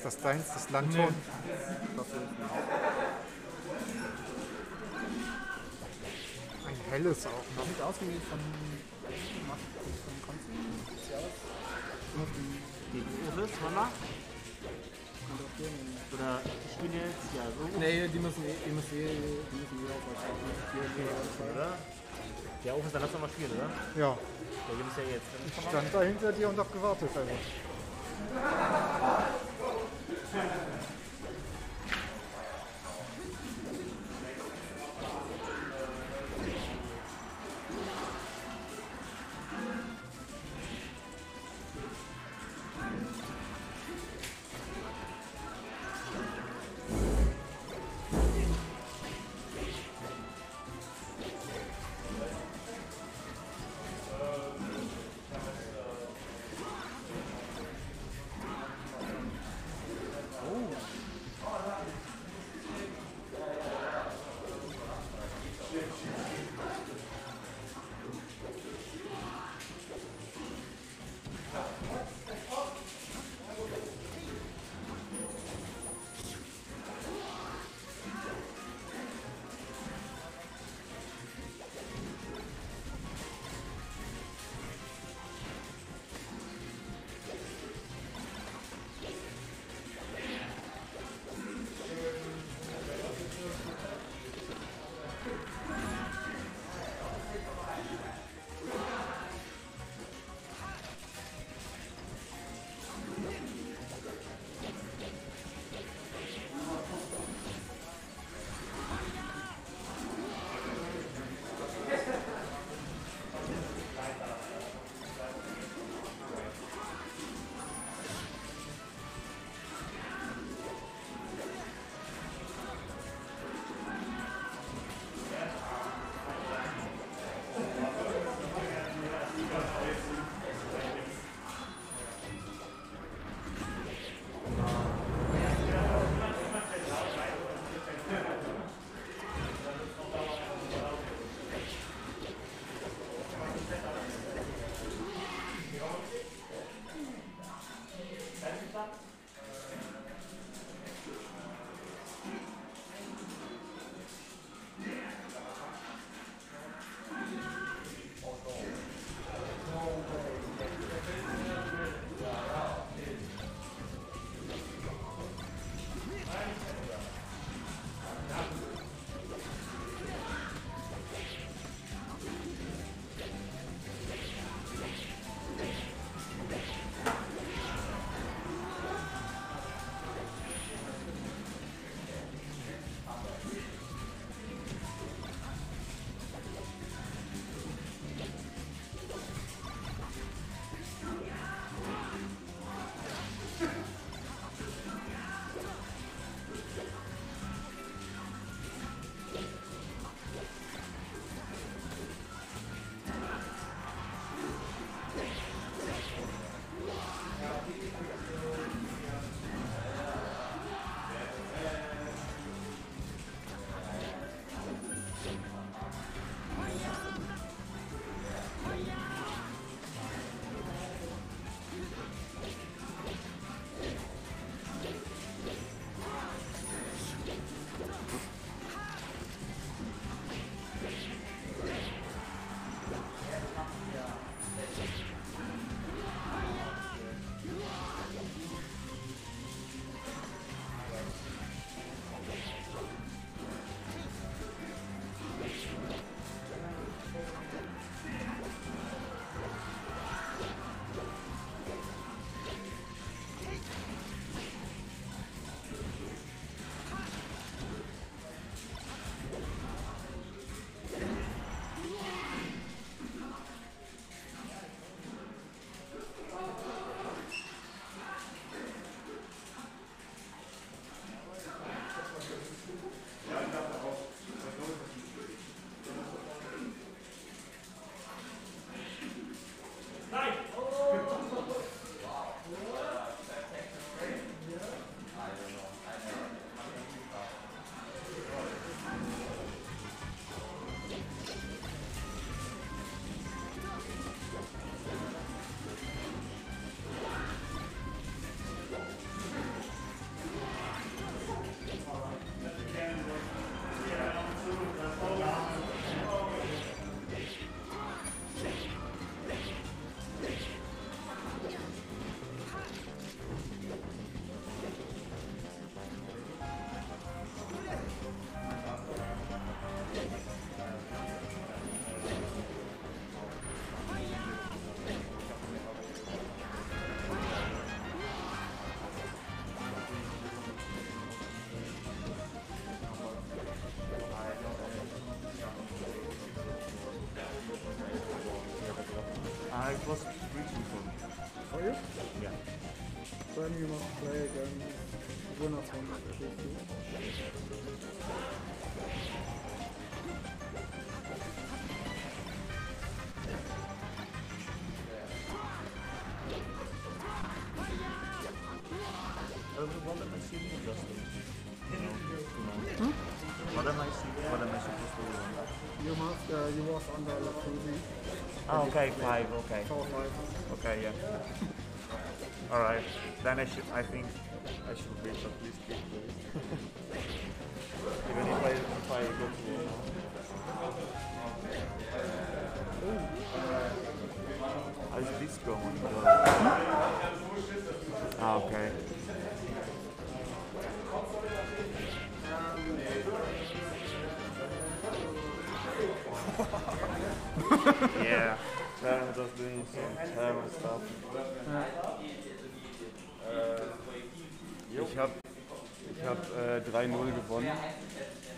Ist das deins, das Landton? Nee. Ein helles auch noch. Sieht aus wie von Konzern. Oder ich bin jetzt, ja, so. Nee, die müssen eh aufpassen. Oder? Ja, auch ist dann lass nochmal spielen, oder? Ja. Ja, hier muss ja jetzt. Ich stand da hinter dir und hab gewartet. Also. time you must play again when I want to treat you. What am I supposed to do? You was under Lafudi. Oh, okay, 5, okay. 4-5. Okay, yeah. Alright, then I think I should beat at least 3 days. Even if I go to you now. How is this going? Ah, okay. Yeah, Terran just doing some Terran stuff. Ich hab 3-0 gewonnen.